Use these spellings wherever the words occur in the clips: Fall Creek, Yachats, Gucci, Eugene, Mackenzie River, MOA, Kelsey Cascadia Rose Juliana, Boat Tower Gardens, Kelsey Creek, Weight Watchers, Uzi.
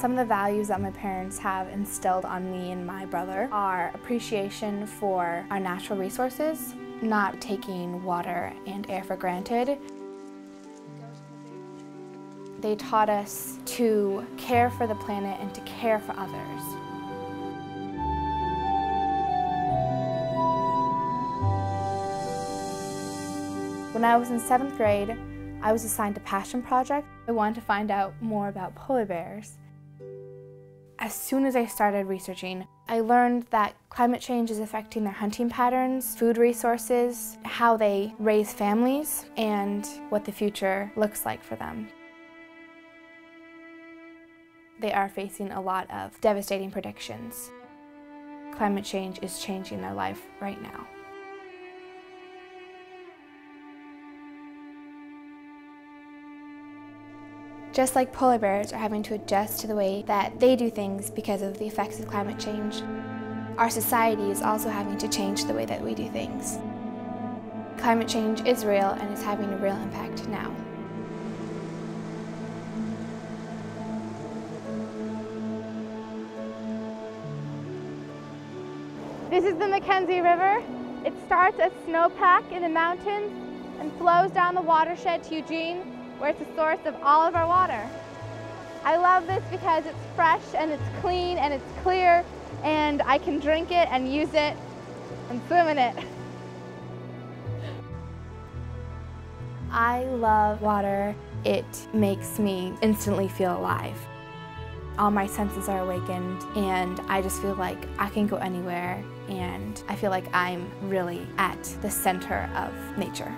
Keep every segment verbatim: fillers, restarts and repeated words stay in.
Some of the values that my parents have instilled on me and my brother are appreciation for our natural resources, not taking water and air for granted. They taught us to care for the planet and to care for others. When I was in seventh grade, I was assigned a passion project. I wanted to find out more about polar bears. As soon as I started researching, I learned that climate change is affecting their hunting patterns, food resources, how they raise families, and what the future looks like for them. They are facing a lot of devastating predictions. Climate change is changing their life right now. Just like polar bears are having to adjust to the way that they do things because of the effects of climate change, our society is also having to change the way that we do things. Climate change is real and is having a real impact now. This is the Mackenzie River. It starts as snowpack in the mountains and flows down the watershed to Eugene, where it's a source of all of our water. I love this because it's fresh and it's clean and it's clear, and I can drink it and use it and swim in it. I love water. It makes me instantly feel alive. All my senses are awakened, and I just feel like I can go anywhere, and I feel like I'm really at the center of nature.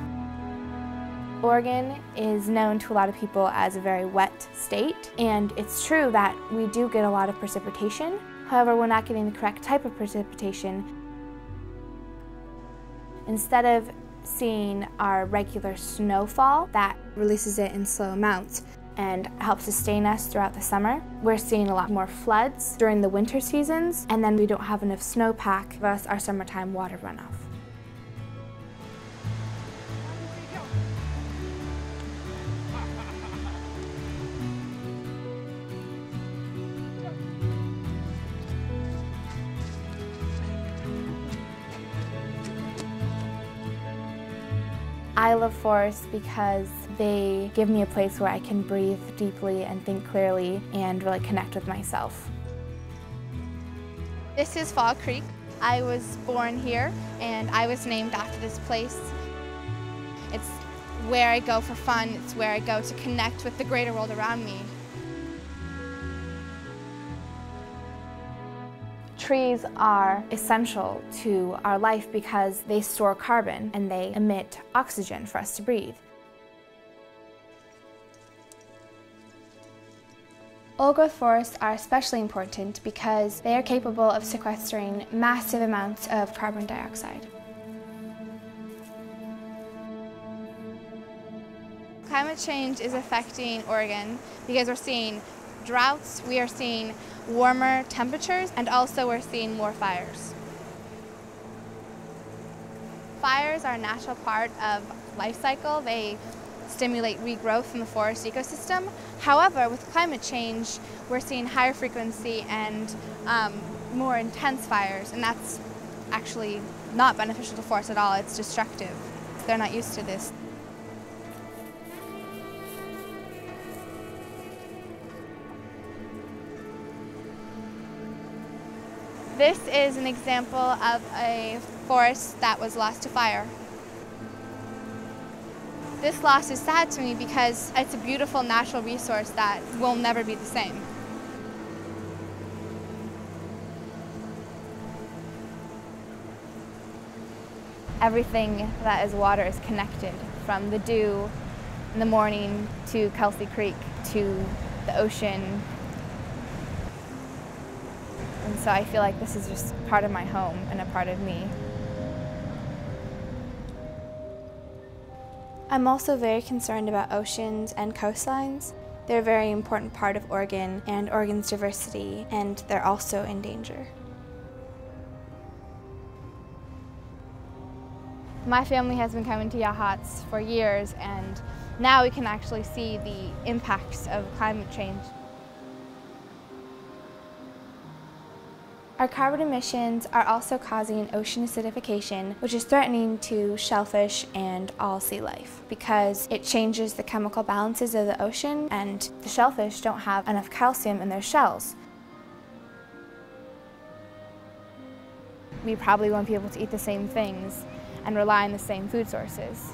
Oregon is known to a lot of people as a very wet state, and it's true that we do get a lot of precipitation. However, we're not getting the correct type of precipitation. Instead of seeing our regular snowfall that releases it in slow amounts and helps sustain us throughout the summer, we're seeing a lot more floods during the winter seasons, and then we don't have enough snowpack for us, our summertime water runoff. I love forests because they give me a place where I can breathe deeply and think clearly and really connect with myself. This is Fall Creek. I was born here, and I was named after this place. It's where I go for fun. It's where I go to connect with the greater world around me. Trees are essential to our life because they store carbon and they emit oxygen for us to breathe. Old-growth forests are especially important because they are capable of sequestering massive amounts of carbon dioxide. Climate change is affecting Oregon because we're seeing droughts, we are seeing warmer temperatures, and also we're seeing more fires. Fires are a natural part of life cycle. They stimulate regrowth in the forest ecosystem. However, with climate change, we're seeing higher frequency and um, more intense fires, and that's actually not beneficial to forests at all. It's destructive. They're not used to this. This is an example of a forest that was lost to fire. This loss is sad to me because it's a beautiful natural resource that will never be the same. Everything that is water is connected, from the dew in the morning to Kelsey Creek to the ocean. And so I feel like this is just part of my home and a part of me. I'm also very concerned about oceans and coastlines. They're a very important part of Oregon and Oregon's diversity, and they're also in danger. My family has been coming to Yachats for years, and now we can actually see the impacts of climate change. Our carbon emissions are also causing ocean acidification, which is threatening to shellfish and all sea life because it changes the chemical balances of the ocean, and the shellfish don't have enough calcium in their shells. We probably want people to eat the same things and rely on the same food sources.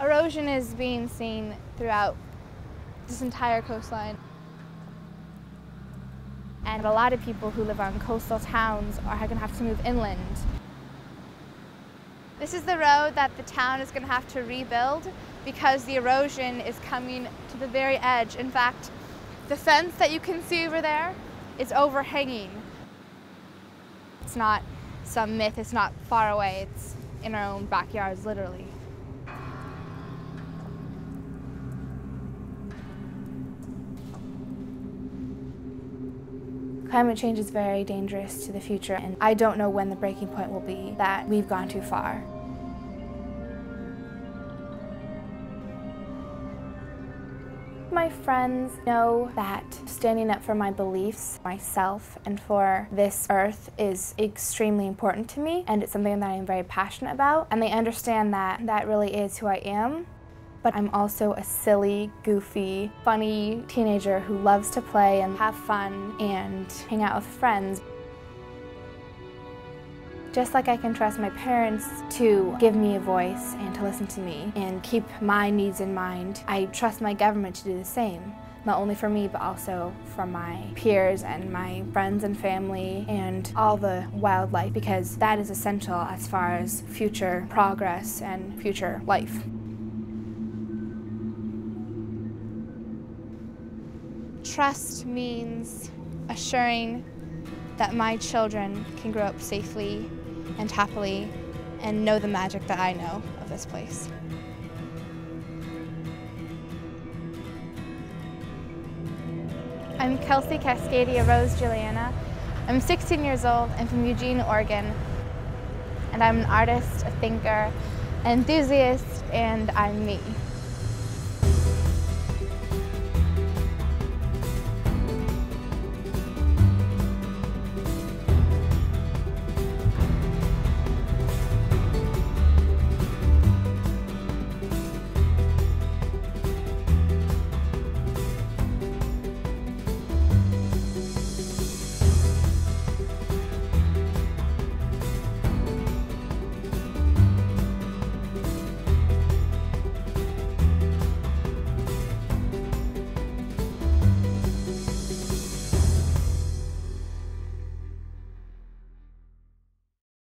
Erosion is being seen throughout this entire coastline. And a lot of people who live on coastal towns are going to have to move inland. This is the road that the town is going to have to rebuild because the erosion is coming to the very edge. In fact, the fence that you can see over there is overhanging. It's not some myth, it's not far away, it's in our own backyards, literally. Climate change is very dangerous to the future, and I don't know when the breaking point will be that we've gone too far. My friends know that standing up for my beliefs, myself, and for this earth is extremely important to me, and it's something that I am very passionate about, and they understand that that really is who I am. But I'm also a silly, goofy, funny teenager who loves to play and have fun and hang out with friends. Just like I can trust my parents to give me a voice and to listen to me and keep my needs in mind, I trust my government to do the same, not only for me but also for my peers and my friends and family and all the wildlife, because that is essential as far as future progress and future life. Trust means assuring that my children can grow up safely and happily and know the magic that I know of this place. I'm Kelsey Cascadia Rose Juliana. I'm sixteen years old and from Eugene, Oregon. And I'm an artist, a thinker, an enthusiast, and I'm me.